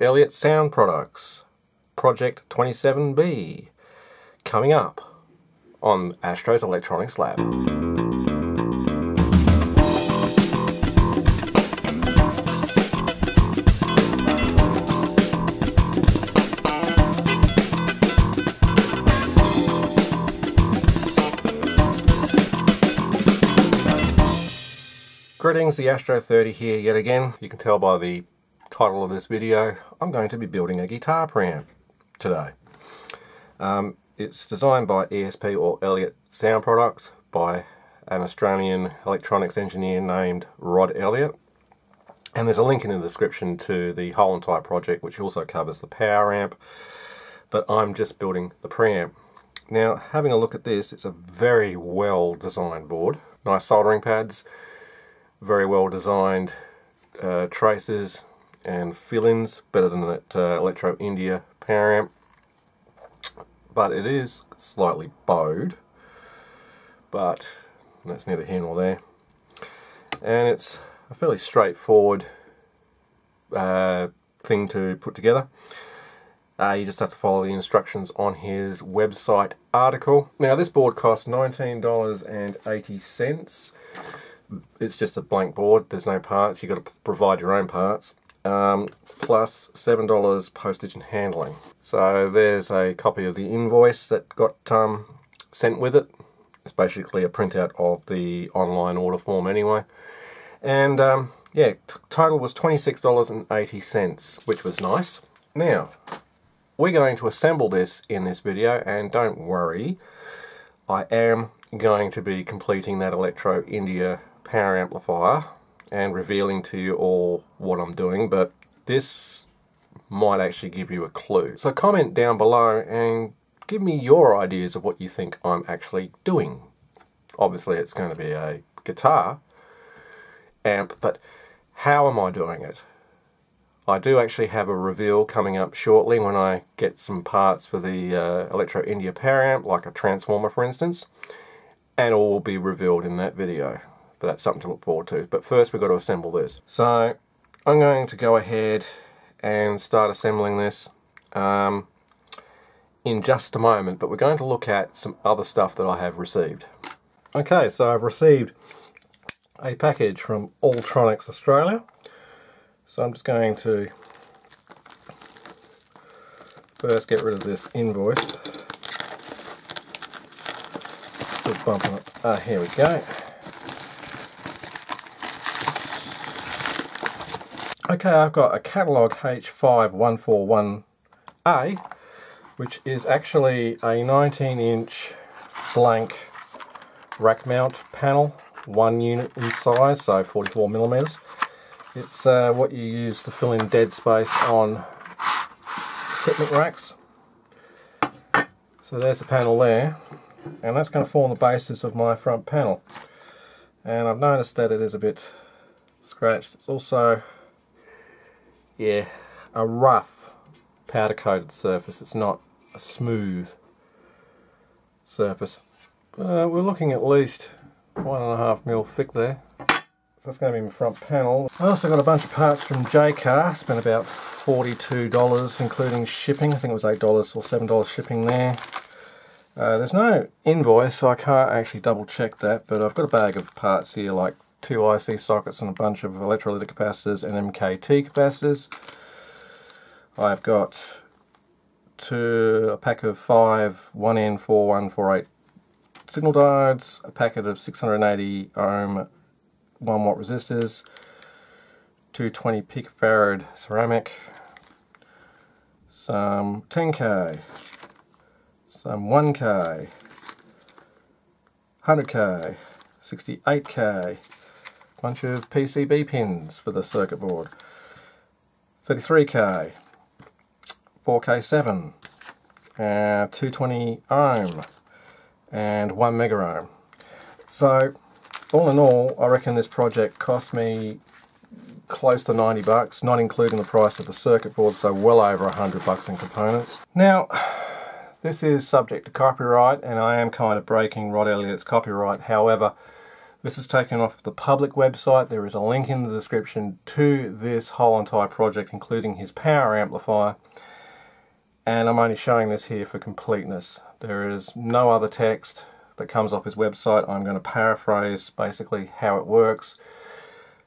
Elliott Sound Products, Project 27B, coming up on Astro's Electronics Lab. Greetings, the Astro 30 here yet again. You can tell by the title of this video, I'm going to be building a guitar preamp today. It's designed by ESP or Elliott Sound Products by an Australian electronics engineer named Rod Elliott. And there's a link in the description to the whole entire project, which also covers the power amp, but I'm just building the preamp. Now, having a look at this, it's a very well designed board. Nice soldering pads. Very well designed traces and fill-ins, better than that Electro India power amp, but it is slightly bowed, but that's neither here nor there. And it's a fairly straightforward thing to put together. You just have to follow the instructions on his website article. Now, this board costs $19.80. It's just a blank board, there's no parts, you've got to provide your own parts, plus $7 postage and handling. So there's a copy of the invoice that got sent with it. It's basically a printout of the online order form anyway. And yeah, total was $26.80, which was nice. Now, we're going to assemble this in this video, and don't worry, I am going to be completing that Electro India power amplifier and revealing to you all what I'm doing, but this might actually give you a clue. So comment down below and give me your ideas of what you think I'm actually doing. Obviously it's going to be a guitar amp, but how am I doing it? I do actually have a reveal coming up shortly when I get some parts for the Electro India power amp, like a transformer for instance, and all will be revealed in that video. But that's something to look forward to. But first we've got to assemble this. So I'm going to go ahead and start assembling this in just a moment, but we're going to look at some other stuff that I have received. Okay, so I've received a package from Altronics Australia. So I'm just going to first get rid of this invoice. Still bumping up. Ah, here we go. Okay, I've got a catalogue H5141A, which is actually a 19-inch blank rack mount panel, 1 unit in size, so 44 millimeters. It's what you use to fill in dead space on equipment racks. So there's the panel there, and that's going to form the basis of my front panel. And I've noticed that it is a bit scratched. It's also a rough powder coated surface. It's not a smooth surface. We're looking at least 1.5 mil thick there. So that's going to be my front panel. I also got a bunch of parts from Jaycar. Spent about $42 including shipping. I think it was $8 or $7 shipping there. There's no invoice, so I can't actually double check that, but I've got a bag of parts here, like 2 IC sockets and a bunch of electrolytic capacitors and MKT capacitors. I've got a pack of 5 1N4148 signal diodes, a packet of 680 ohm 1 watt resistors, 220 picofarad ceramic, some 10k, some 1k, 100k, 68k, bunch of PCB pins for the circuit board, 33k, 4k7, 220 ohm and 1 mega ohm. So all in all, I reckon this project cost me close to 90 bucks, not including the price of the circuit board, so well over 100 bucks in components. Now, this is subject to copyright, and I am kind of breaking Rod Elliott's copyright. However, This is taken off the public website. There is a link in the description to this whole entire project, including his power amplifier. And I'm only showing this here for completeness. There is no other text that comes off his website. I'm going to paraphrase basically how it works,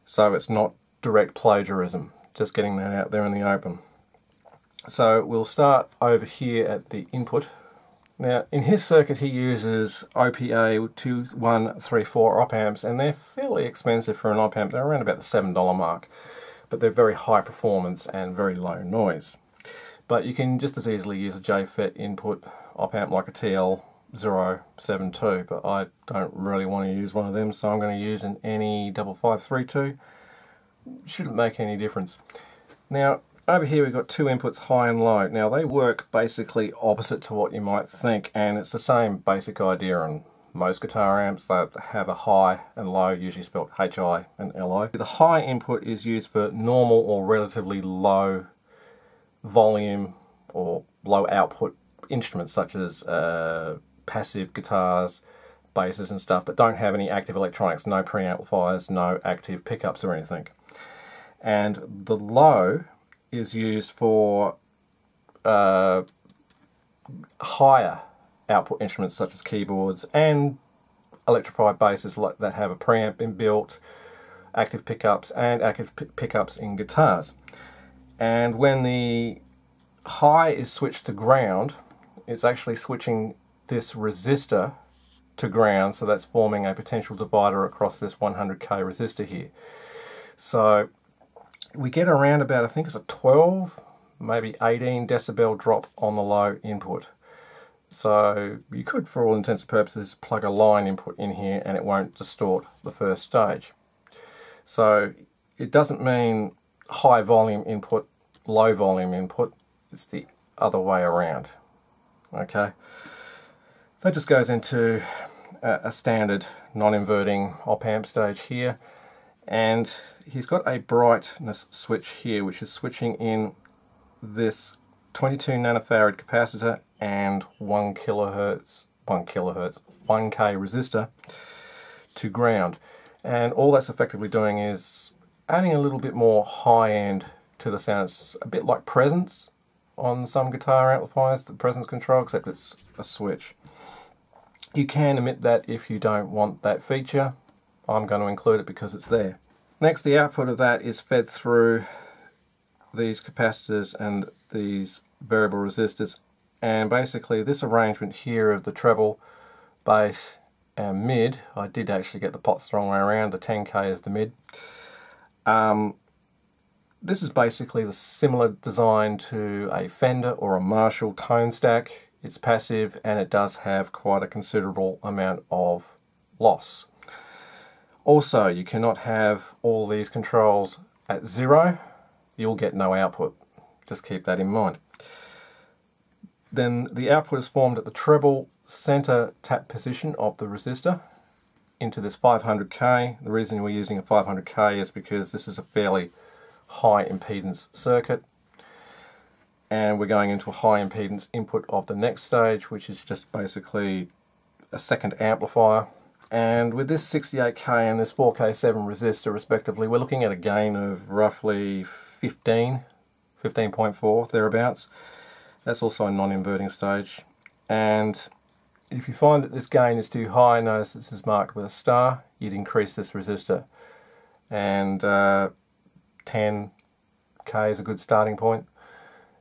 so it's not direct plagiarism. Just getting that out there in the open. So we'll start over here at the input. Now, in his circuit he uses OPA2134 op-amps, and they're fairly expensive for an op-amp. They're around about the $7 mark, but they're very high performance and very low noise. But you can just as easily use a JFET input op-amp like a TL072, but I don't really want to use one of them, so I'm going to use an NE5532. Shouldn't make any difference. Now, over here we've got two inputs, high and low. Now they work basically opposite to what you might think, and it's the same basic idea on most guitar amps. They have a high and low, usually spelled HI and LO. The high input is used for normal or relatively low volume or low output instruments such as passive guitars, basses and stuff that don't have any active electronics, no preamplifiers, no active pickups or anything. And the low is used for higher output instruments such as keyboards and electrified basses like that have a preamp inbuilt, active pickups and active pickups in guitars. And when the high is switched to ground, it's actually switching this resistor to ground, so that's forming a potential divider across this 100k resistor here. So we get around about, I think it's a 12, maybe 18 decibel drop on the low input. So you could, for all intents and purposes, plug a line input in here and it won't distort the first stage. So it doesn't mean high volume input, low volume input, it's the other way around. Okay, that just goes into a standard non-inverting op-amp stage here. And he's got a brightness switch here, which is switching in this 22 nanofarad capacitor and 1K resistor to ground. And all that's effectively doing is adding a little bit more high-end to the sound. It's a bit like presence on some guitar amplifiers, the presence control, except it's a switch. You can omit that if you don't want that feature. I'm going to include it because it's there. Next, the output of that is fed through these capacitors and these variable resistors, and basically this arrangement here of the treble, bass and mid, I did actually get the pots the wrong way around, the 10k is the mid. This is basically the similar design to a Fender or a Marshall tone stack. It's passive and it does have quite a considerable amount of loss. Also, you cannot have all these controls at zero, you'll get no output. Just keep that in mind. Then the output is formed at the treble center tap position of the resistor into this 500k. The reason we're using a 500k is because this is a fairly high impedance circuit, and we're going into a high impedance input of the next stage, which is just basically a second amplifier. And with this 68k and this 4K7 resistor respectively, we're looking at a gain of roughly 15.4 thereabouts. That's also a non-inverting stage. And if you find that this gain is too high, notice this is marked with a star, you'd increase this resistor. And 10k is a good starting point.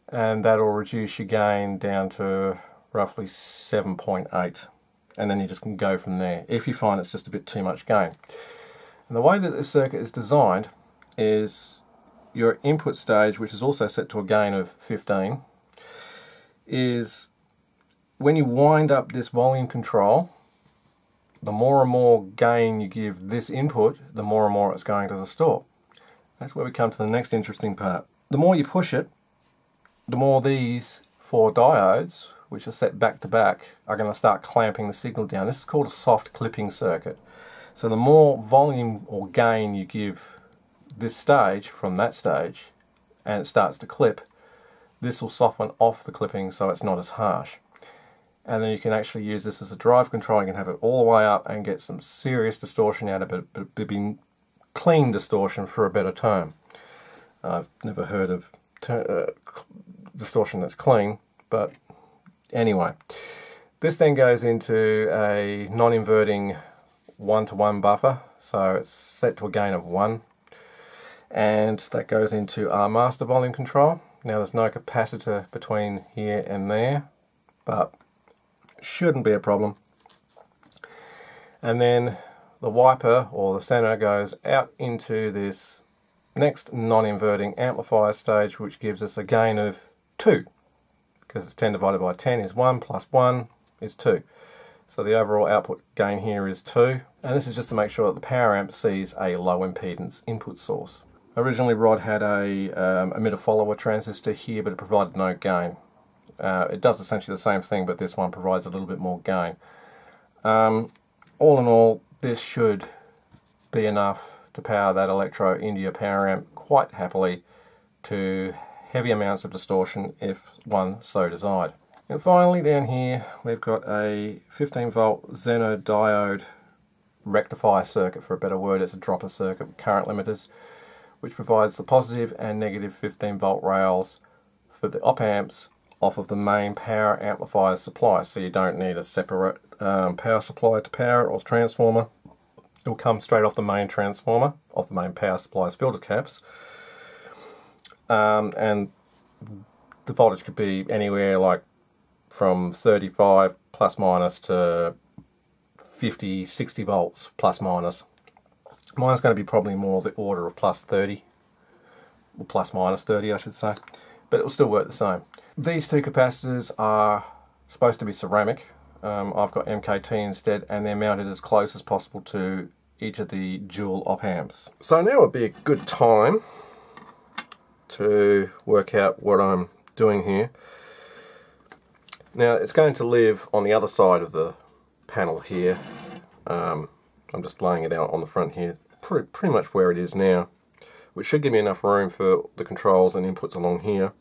And that'll reduce your gain down to roughly 7.8. And then you just can go from there if you find it's just a bit too much gain. And the way that this circuit is designed is your input stage, which is also set to a gain of 15, is when you wind up this volume control, the more and more gain you give this input, the more and more it's going to distort. That's where we come to the next interesting part. The more you push it, the more these four diodes, which are set back to back, are going to start clamping the signal down. This is called a soft clipping circuit. So the more volume or gain you give this stage from that stage, and it starts to clip, this will soften off the clipping so it's not as harsh. and then you can actually use this as a drive control. You can have it all the way up and get some serious distortion out of it, but it'd be clean distortion for a better term. I've never heard of distortion that's clean, but anyway. This then goes into a non-inverting 1-to-1 buffer, so it's set to a gain of 1. And that goes into our master volume control. Now there's no capacitor between here and there, but shouldn't be a problem. And then the wiper, or the center, goes out into this next non-inverting amplifier stage, which gives us a gain of 2, because it's 10 divided by 10 is 1 plus 1 is 2. So the overall output gain here is 2, and this is just to make sure that the power amp sees a low impedance input source. Originally Rod had a emitter follower transistor here, but it provided no gain. It does essentially the same thing, but this one provides a little bit more gain. All in all, this should be enough to power that Electro India power amp quite happily to heavy amounts of distortion if one so desired. And finally down here we've got a 15 volt xenodiode rectifier circuit, for a better word. It's a dropper circuit with current limiters, which provides the positive and negative 15 volt rails for the op amps off of the main power amplifier supply, so you don't need a separate power supply to power it, or transformer. It will come straight off the main transformer, off the main power supply's filter caps. And the voltage could be anywhere like from 35 plus minus to 50, 60 volts plus minus. Mine's going to be probably more the order of plus 30, or plus minus 30 I should say, but it will still work the same. These two capacitors are supposed to be ceramic. I've got MKT instead, and they're mounted as close as possible to each of the dual op amps. So now would be a good time to work out what I'm doing here. Now it's going to live on the other side of the panel here. I'm just laying it out on the front here, pretty much where it is now, which should give me enough room for the controls and inputs along here.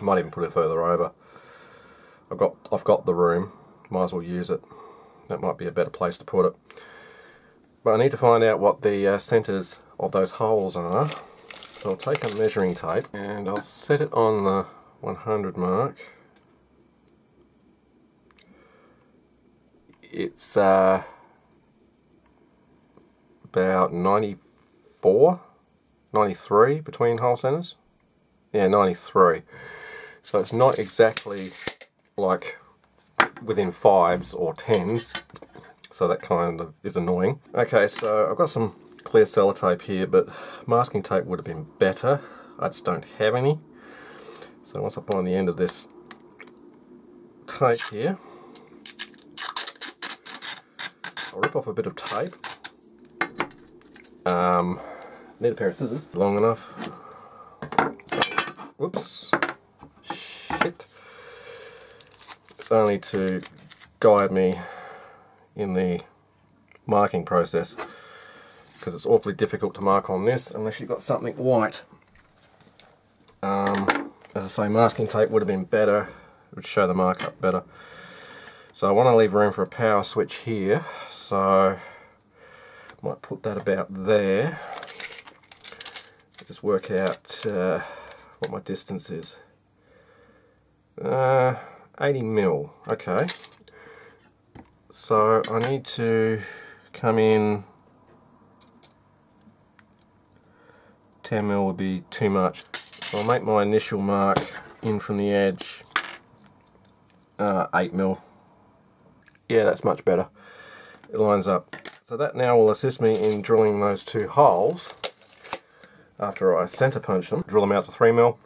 I might even put it further over. I've got the room, might as well use it. That might be a better place to put it. But I need to find out what the centers of those holes are. So I'll take a measuring tape and I'll set it on the 100 mark. It's about 94, 93 between hole centers. Yeah, 93. So it's not exactly like within 5s or 10s, so that kind of is annoying. Okay, so I've got some clear sellotape here, but masking tape would have been better. I just don't have any. So once I find the end of this tape here, I'll rip off a bit of tape. Need a pair of scissors. Long enough. Whoops. Shit. It's only to guide me in the marking process, because it's awfully difficult to mark on this unless you've got something white. As I say, masking tape would have been better. It would show the markup better. So I want to leave room for a power switch here, so I might put that about there. Just work out what my distance is. 80 mil, okay. So I need to come in. 10 mil would be too much. So I'll make my initial mark in from the edge 8 mil. Yeah, that's much better. It lines up. So that now will assist me in drilling those two holes after I center punch them, drill them out to 3 mil,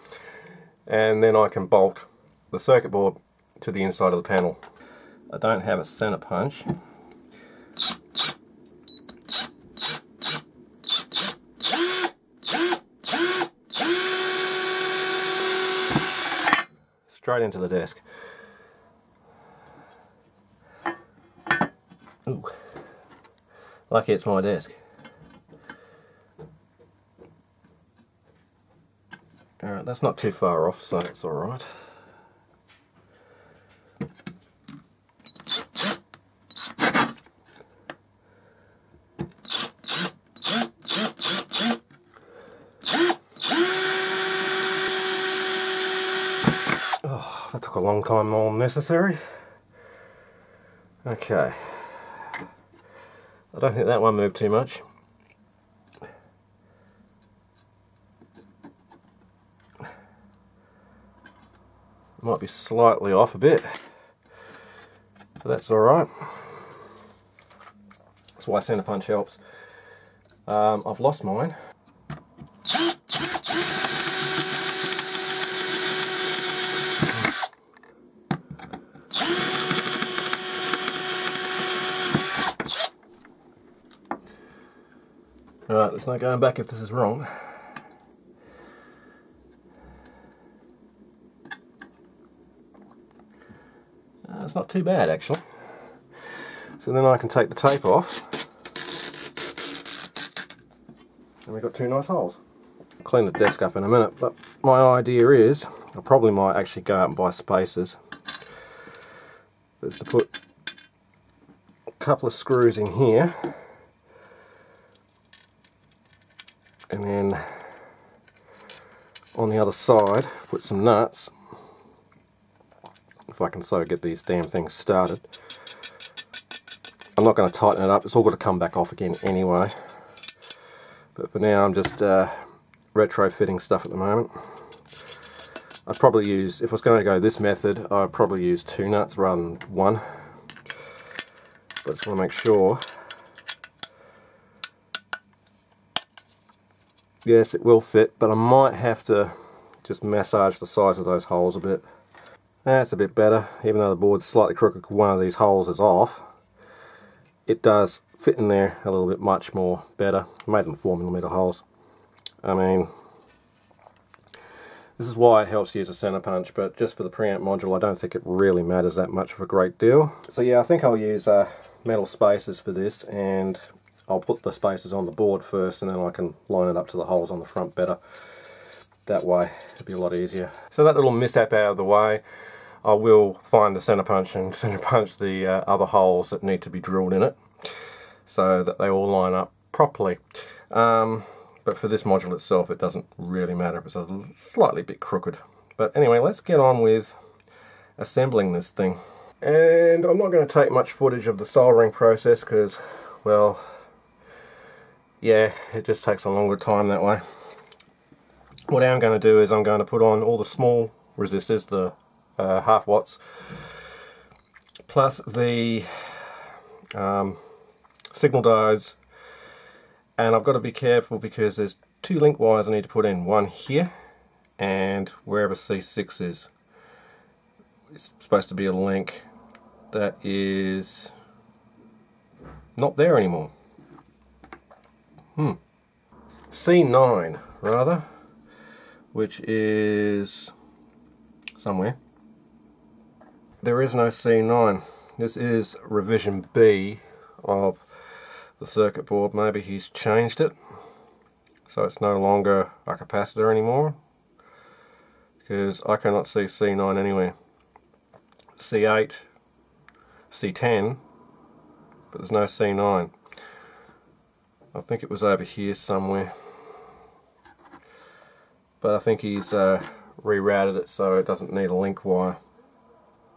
and then I can bolt the circuit board to the inside of the panel. I don't have a center punch. Straight into the desk. Ooh. Lucky it's my desk. Alright, that's not too far off, so it's alright. took a long time, more than necessary. Okay, I don't think that one moved too much. Might be slightly off a bit, but that's alright. That's why centre punch helps. I've lost mine. Alright, there's no going back if this is wrong. It's not too bad actually. So then I can take the tape off. And we've got two nice holes. I'll clean the desk up in a minute, but my idea is I probably might actually go out and buy spacers. Is to put a couple of screws in here. And then on the other side, put some nuts. If I can so get these damn things started. I'm not going to tighten it up, it's all got to come back off again anyway. But for now I'm just retrofitting stuff at the moment. I'd probably use, if I was going to go this method, I'd probably use two nuts rather than one. But I just want to make sure. Yes, it will fit, but I might have to just massage the size of those holes a bit. That's a bit better, even though the board's slightly crooked, one of these holes is off. It does fit in there a little bit much more better. I made them 4mm holes. I mean, this is why it helps to use a centre punch, but just for the preamp module, I don't think it really matters that much of a great deal. So yeah, I think I'll use metal spacers for this, and I'll put the spacers on the board first and then I can line it up to the holes on the front better. That way it'll be a lot easier. So that little mishap out of the way, I will find the centre punch and centre punch the other holes that need to be drilled in it so that they all line up properly. But for this module itself it doesn't really matter if it's a slightly bit crooked. But anyway, let's get on with assembling this thing. And I'm not going to take much footage of the soldering process because, well, yeah, it just takes a longer time that way. What I'm going to do is I'm going to put on all the small resistors, the half watts, plus the signal diodes, and I've got to be careful because there's two link wires I need to put in, one here and wherever C6 is. It's supposed to be a link that is not there anymore. C9 rather, which is somewhere. There is no C9. This is revision B of the circuit board. Maybe he's changed it so it's no longer a capacitor anymore, because I cannot see C9 anywhere. C8, C10, but there's no C9. I think it was over here somewhere, but I think he's rerouted it so it doesn't need a link wire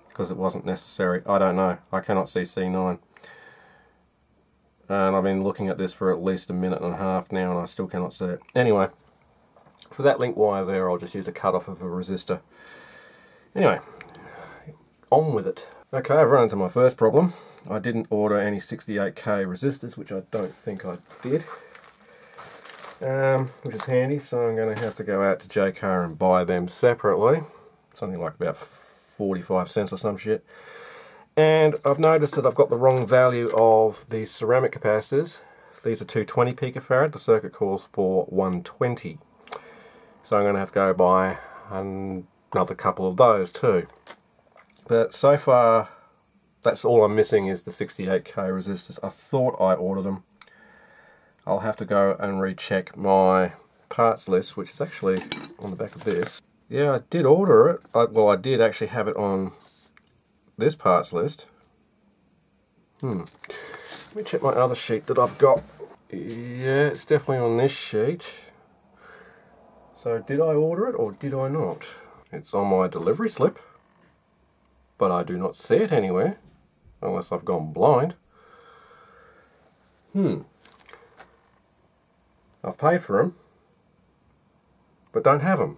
because it wasn't necessary. I don't know, I cannot see C9, and I've been looking at this for at least a minute and a half now and I still cannot see it. Anyway, for that link wire there I'll just use a cutoff of a resistor. Anyway, on with it. Okay, I've run into my first problem. I didn't order any 68k resistors, which I don't think I did, which is handy, so I'm going to have to go out to Jaycar and buy them separately. Something like about 45 cents or some shit. And I've noticed that I've got the wrong value of these ceramic capacitors. These are 220 picofarad, the circuit calls for 120. So I'm going to have to go buy another couple of those too. But so far, that's all I'm missing is the 68k resistors. I thought I ordered them. I'll have to go and recheck my parts list, which is actually on the back of this. Yeah, I did order it. I did actually have it on this parts list. Let me check my other sheet that I've got. Yeah, it's definitely on this sheet. So did I order it or did I not? It's on my delivery slip. but I do not see it anywhere, unless I've gone blind. I've paid for them, but don't have them.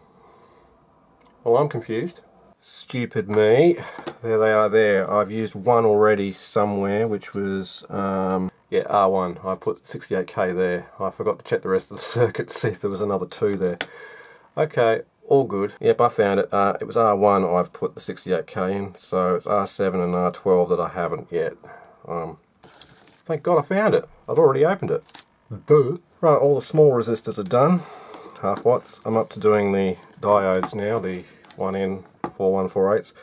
Well, I'm confused. Stupid me. There they are there. I've used one already somewhere, which was, yeah, R1. I put 68K there. I forgot to check the rest of the circuit to see if there was another 2 there. Okay, all good. Yep, I found it. It was R1 I've put the 68K in, so it's R7 and R12 that I haven't yet. Thank God I found it. I've already opened it. Duh. Right, all the small resistors are done. Half watts. I'm up to doing the diodes now, the 1N4148s.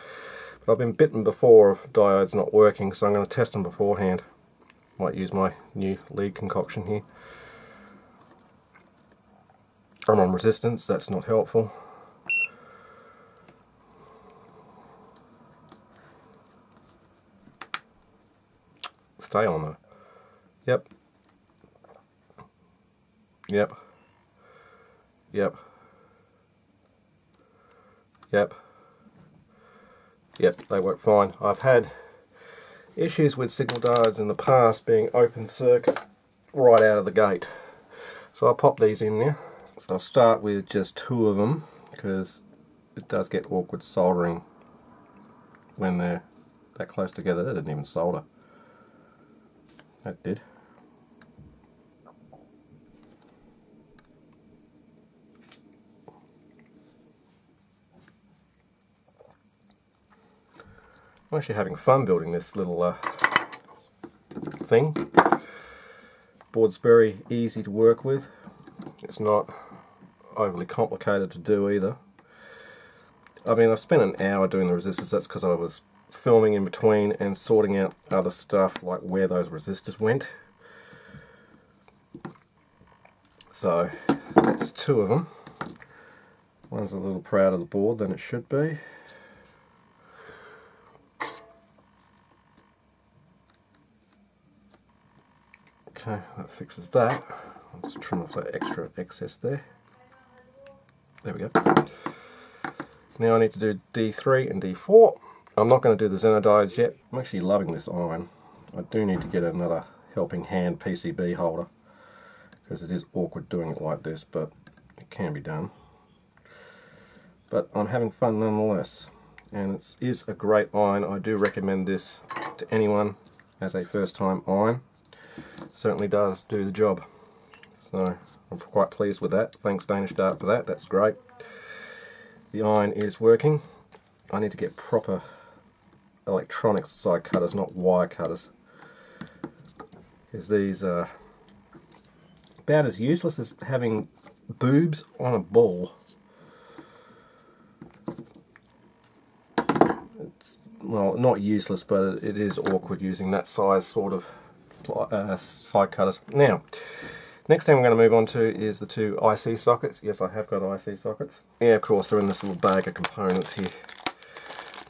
But I've been bitten before of diodes not working, so I'm going to test them beforehand. Might use my new lead concoction here. I'm on resistance, that's not helpful. Stay on though. Yep. Yep. Yep. Yep. Yep, they work fine. I've had issues with signal diodes in the past being open circuit right out of the gate. So I'll pop these in there. So I'll start with just 2 of them, because it does get awkward soldering when they're that close together. That didn't even solder. That did. I'm actually having fun building this little thing. Board's very easy to work with. It's not overly complicated to do either. I mean, I've spent an hour doing the resistors. That's because I was filming in between and sorting out other stuff, like where those resistors went. So that's 2 of them. One's a little prouder of the board than it should be. Okay, that fixes that. I'll just trim off that extra excess there. There we go. Now I need to do D3 and D4. I'm not going to do the xenodiodes yet. I'm actually loving this iron. I do need to get another helping hand PCB holder, because it is awkward doing it like this, but it can be done. But I'm having fun nonetheless, and it is a great iron. I do recommend this to anyone as a first-time iron. Certainly does do the job, so I'm quite pleased with that. Thanks Danish Dart for that, that's great. The iron is working. I need to get proper electronics side cutters, not wire cutters, because these are about as useless as having boobs on a ball. It's, well, not useless, but it is awkward using that size sort of side cutters. Now, next thing I'm going to move on to is the 2 IC sockets. Yes, I have got IC sockets. Yeah, of course, they're in this little bag of components here.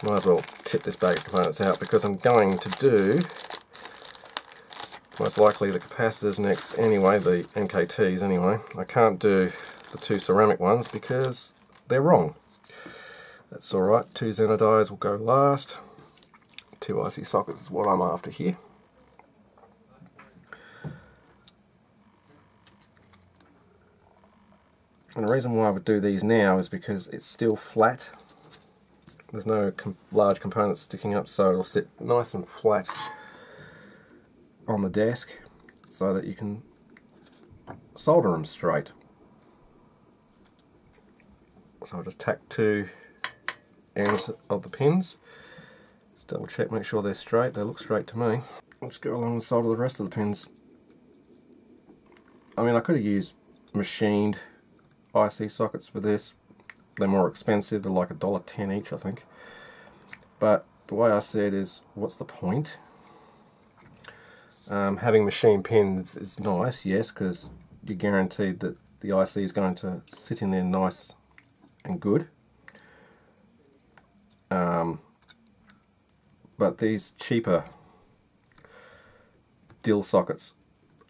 Might as well tip this bag of components out, because I'm going to do most likely the capacitors next anyway, the MKTs anyway. I can't do the 2 ceramic ones because they're wrong. That's alright, 2 xenodiodes will go last. 2 IC sockets is what I'm after here. And the reason why I would do these now is because it's still flat. There's no large components sticking up, so it'll sit nice and flat on the desk so that you can solder them straight. So I'll just tack 2 ends of the pins. Just double check, make sure they're straight. They look straight to me. I'll just go along and solder the rest of the pins. I mean, I could have used machined IC sockets for this. They're more expensive, they're like $1.10 each I think, but the way I see it is, what's the point? Having machine pins is nice, yes, because you're guaranteed that the IC is going to sit in there nice and good, but these cheaper DIL sockets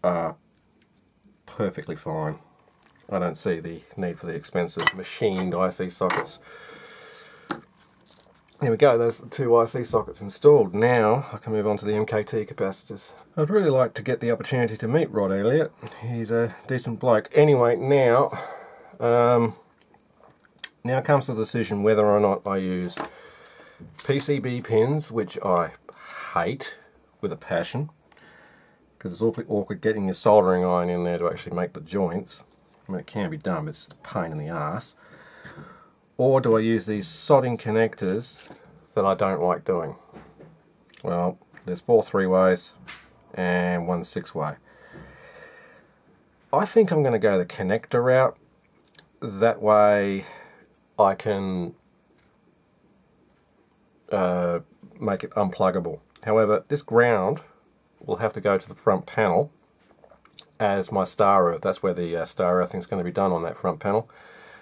are perfectly fine. I don't see the need for the expensive machined IC sockets. There we go, those two IC sockets installed. Now I can move on to the MKT capacitors. I'd really like to get the opportunity to meet Rod Elliott. He's a decent bloke. Anyway, now now comes the decision whether or not I use PCB pins, which I hate with a passion, because it's awfully awkward getting your soldering iron in there to actually make the joints. I mean, it can be done, but it's just a pain in the ass. Or do I use these sodding connectors that I don't like doing? Well, there's 4 3-ways and 1 6-way. I think I'm going to go the connector route. That way I can make it unpluggable. However, this ground will have to go to the front panel as my star earth. That's where the star earthing is going to be done on that front panel.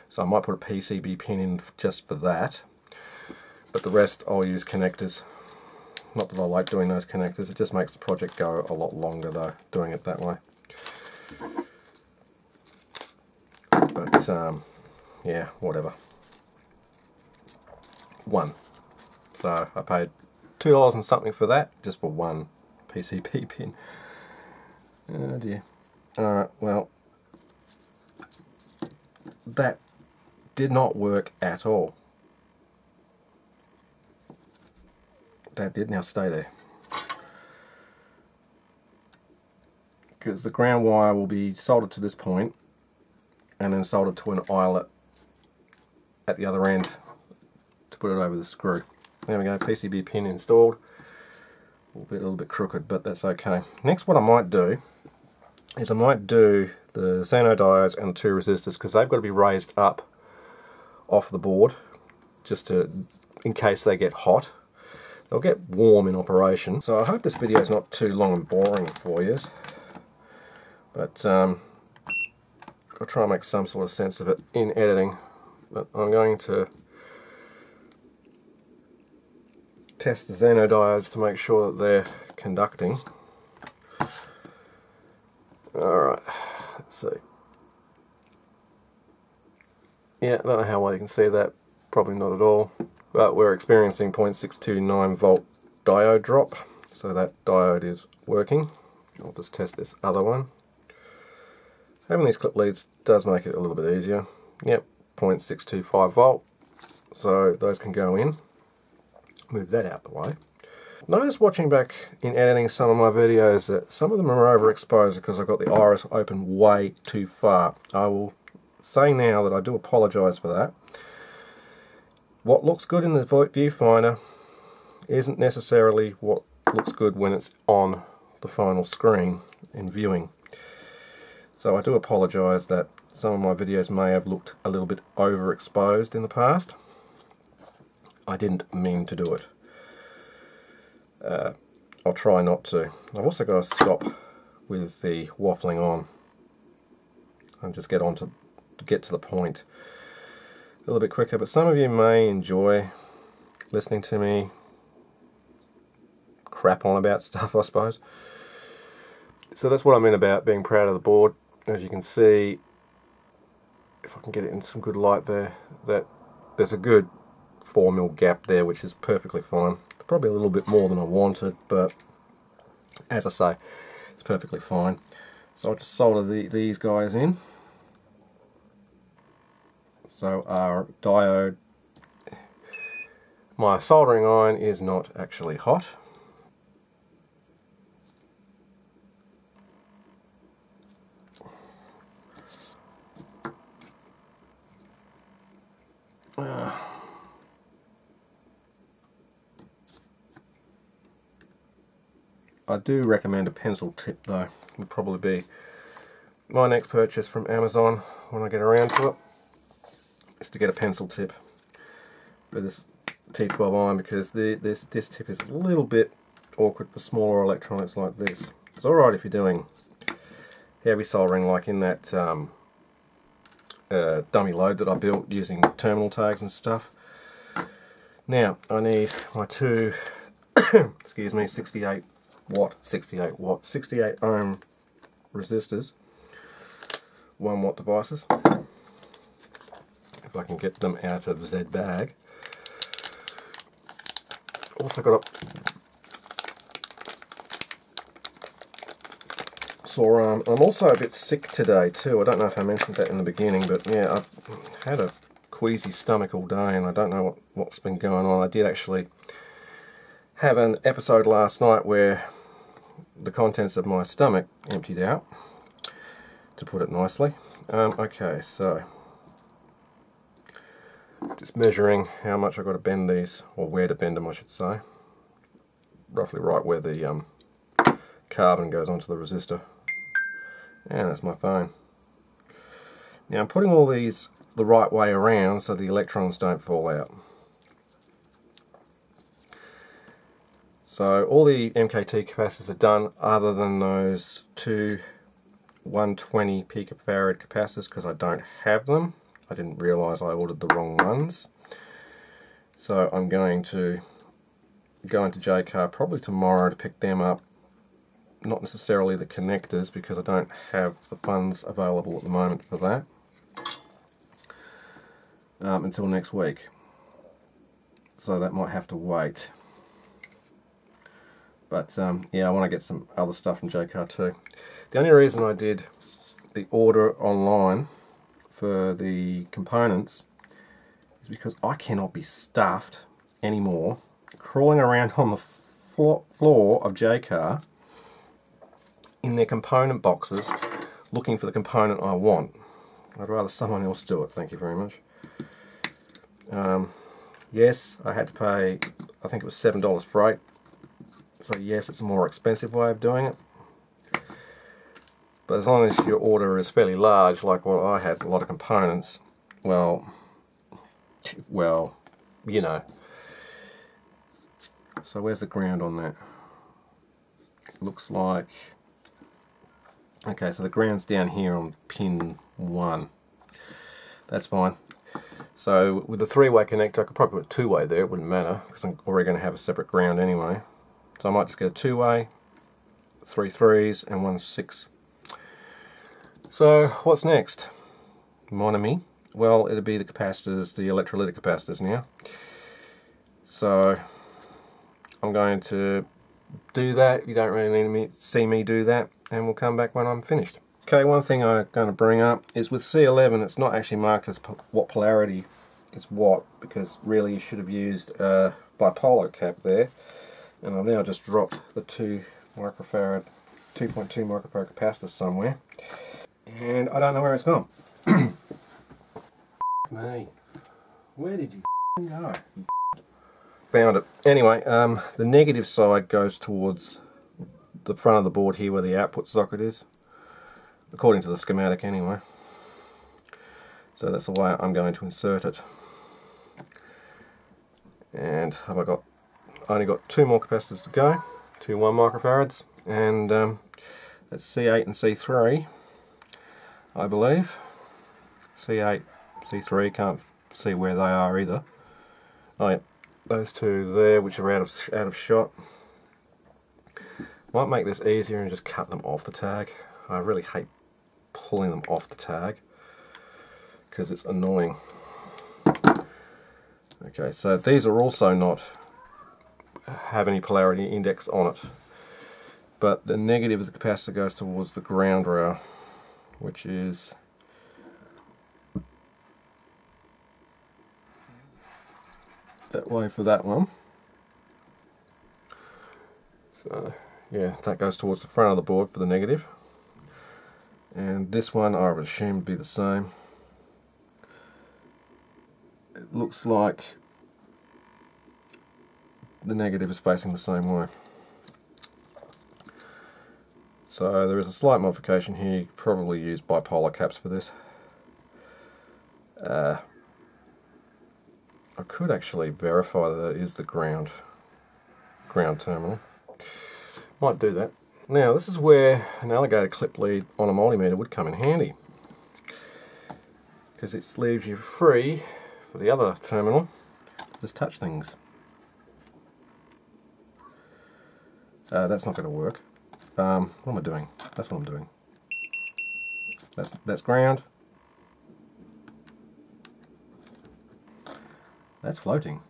So I might put a PCB pin in just for that, but the rest I'll use connectors. Not that I like doing those connectors, it just makes the project go a lot longer though, doing it that way. But yeah, whatever. One. So I paid $2 and something for that, just for one PCB pin. Oh dear. Alright, well, that did not work at all. That did now stay there, because the ground wire will be soldered to this point and then soldered to an eyelet at the other end to put it over the screw. There we go, PCB pin installed. Will be a little bit crooked, but that's okay. Next, what I might do is I might do the xenodiodes and the 2 resistors, because they've got to be raised up off the board just to, in case they get hot. They'll get warm in operation. So I hope this video is not too long and boring for you, but I'll try and make some sort of sense of it in editing. But I'm going to test the xenodiodes to make sure that they're conducting. Alright. Let's see. Yeah, I don't know how well you can see that, probably not at all, but we're experiencing 0.629 volt diode drop, so that diode is working. I'll just test this other one. Having these clip leads does make it a little bit easier. Yep, 0.625 volt, so those can go in. Move that out the way. Notice watching back in editing some of my videos that some of them are overexposed because I've got the iris open way too far. I will say now that I do apologise for that. What looks good in the viewfinder isn't necessarily what looks good when it's on the final screen in viewing. So I do apologise that some of my videos may have looked a little bit overexposed in the past. I didn't mean to do it. I'll try not to. I've also got to stop with the waffling on and just get on to get to the point a little bit quicker. But some of you may enjoy listening to me crap on about stuff, I suppose. So that's what I mean about being proud of the board. As you can see, if I can get it in some good light there, that there's a good 4 mil gap there, which is perfectly fine. Probably a little bit more than I wanted, but as I say, it's perfectly fine. So I'll just solder these guys in. So our diode, my soldering iron is not actually hot. I do recommend a pencil tip though. It would probably be my next purchase from Amazon when I get around to it, is to get a pencil tip for this T12 iron, because this tip is a little bit awkward for smaller electronics like this. It's alright if you're doing heavy soldering, like in that dummy load that I built using terminal tags and stuff. Now I need my two excuse me, 68 ohm resistors, 1 watt devices, if I can get them out of Z bag. also got a sore arm. I'm also a bit sick today too. I don't know if I mentioned that in the beginning, but yeah, I've had a queasy stomach all day and I don't know what's been going on. I did actually have an episode last night where the contents of my stomach emptied out, to put it nicely. Okay, so just measuring how much I've got to bend these, or where to bend them I should say. Roughly right where the carbon goes onto the resistor. And that's my phone. Now I'm putting all these the right way around so the electrons don't fall out. So all the MKT capacitors are done other than those two 120 picofarad capacitors, because I don't have them. I didn't realise I ordered the wrong ones. So I'm going to go into Jaycar probably tomorrow to pick them up. Not necessarily the connectors, because I don't have the funds available at the moment for that. Until next week. So that might have to wait. But yeah, I want to get some other stuff from Jaycar too. The only reason I did the order online for the components is because I cannot be stuffed anymore crawling around on the floor of Jaycar in their component boxes looking for the component I want. I'd rather someone else do it, thank you very much. Yes, I had to pay, I think it was $7 freight, so yes, it's a more expensive way of doing it, but as long as your order is fairly large, like what I had, a lot of components, well, you know. So where's the ground on that? It looks like, okay, so the ground's down here on pin 1, that's fine. So with the three-way connector, I could probably put a two-way there, it wouldn't matter, because I'm already going to have a separate ground anyway. So I might just get a two-way, three threes, and 1 6. So what's next? Mon ami? Well, it'll be the capacitors, the electrolytic capacitors now. So I'm going to do that. You don't really need to see me do that, and we'll come back when I'm finished. Okay, one thing I'm going to bring up is with C11 it's not actually marked as what polarity is what, because really you should have used a bipolar cap there, and I've now just dropped the 2.2 microfarad capacitor somewhere and I don't know where it's gone. Me. Where did you go? Found it. Anyway, the negative side goes towards the front of the board here where the output socket is. According to the schematic anyway. So that's the way I'm going to insert it. And have I only got two more capacitors to go, two 1 microfarads, and that's C8 and C3, I believe. C8, C3, can't see where they are either. Oh yeah, those two there which are out of shot. Might make this easier and just cut them off the tag. I really hate pulling them off the tag because it's annoying. Okay, so these are also not have any polarity index on it, but the negative of the capacitor goes towards the ground rail, which is that way for that one. So yeah, that goes towards the front of the board for the negative. And this one I would assume would be the same. It looks like the negative is facing the same way. So there is a slight modification here. You could probably use bipolar caps for this. I could actually verify that it is the ground terminal. Might do that. Now this is where an alligator clip lead on a multimeter would come in handy, because it leaves you free for the other terminal, just touch things. That's not going to work. What am I doing? That's what I'm doing. That's ground. That's floating.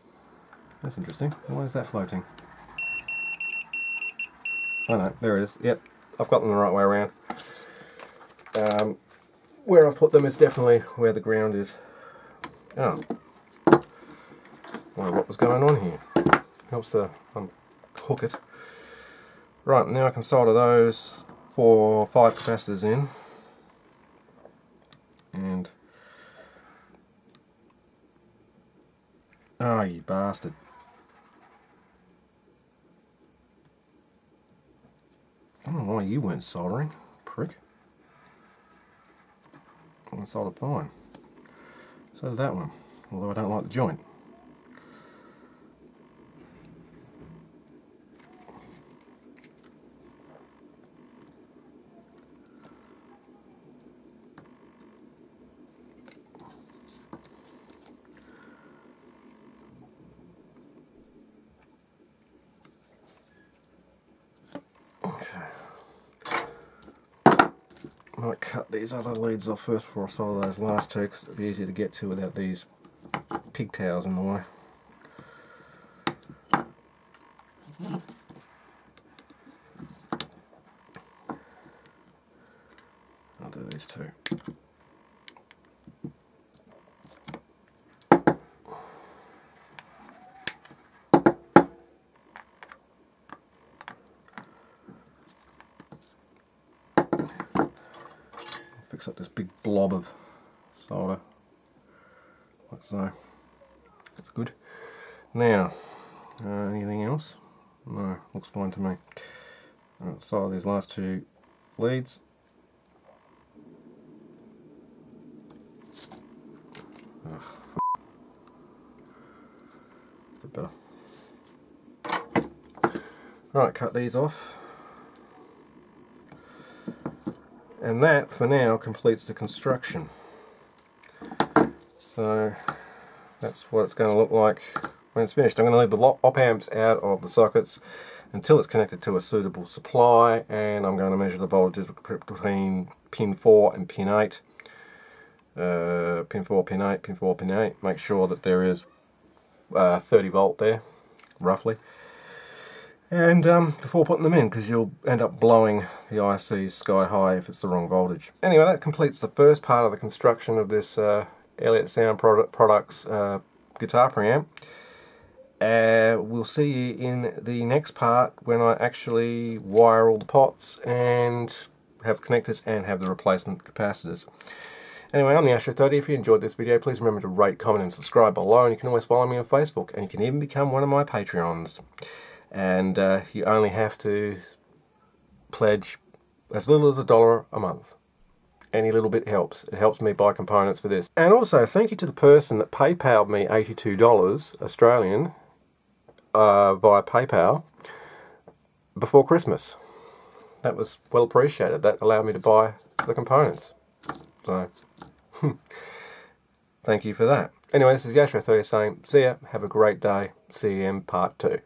That's interesting. Why is that floating? Oh no, there it is. Yep, I've got them the right way around. Where I've put them is definitely where the ground is. Oh. Well, what was going on here? Helps to unhook it. Right, now I can solder those 4 or 5 capacitors in. And... oh, you bastard. I don't know why you weren't soldering, prick. I'm going to solder mine. So did that one, although I don't like the joint. I might cut these other leads off first before I solder those last two, because it'll be easier to get to without these pigtails in the way. I'll do these two. Up this big blob of solder like so. That's good. Now anything else? No, looks fine to me. I'll solder these last two leads. Oh, a bit better. Right, cut these off. And that, for now, completes the construction. So that's what it's going to look like when it's finished. I'm going to leave the op-amps out of the sockets until it's connected to a suitable supply, and I'm going to measure the voltages between pin 4 and pin 8. Pin 4, pin 8, pin 4, pin 8. Make sure that there is 30 volt there, roughly. And before putting them in, because you'll end up blowing the ICs sky high if it's the wrong voltage. Anyway, that completes the first part of the construction of this Elliott Sound Products guitar preamp. We'll see you in the next part when I actually wire all the pots and have connectors and have the replacement capacitors. Anyway, I'm the Astro 30. If you enjoyed this video, please remember to rate, comment and subscribe below, and you can always follow me on Facebook, and you can even become one of my Patreons. And you only have to pledge as little as $1 a month. Any little bit helps. It helps me buy components for this. And also, thank you to the person that PayPal'd me $82 Australian via PayPal before Christmas. That was well appreciated. That allowed me to buy the components. So, thank you for that. Anyway, this is Astro 30 saying, see ya, have a great day, CM Part 2.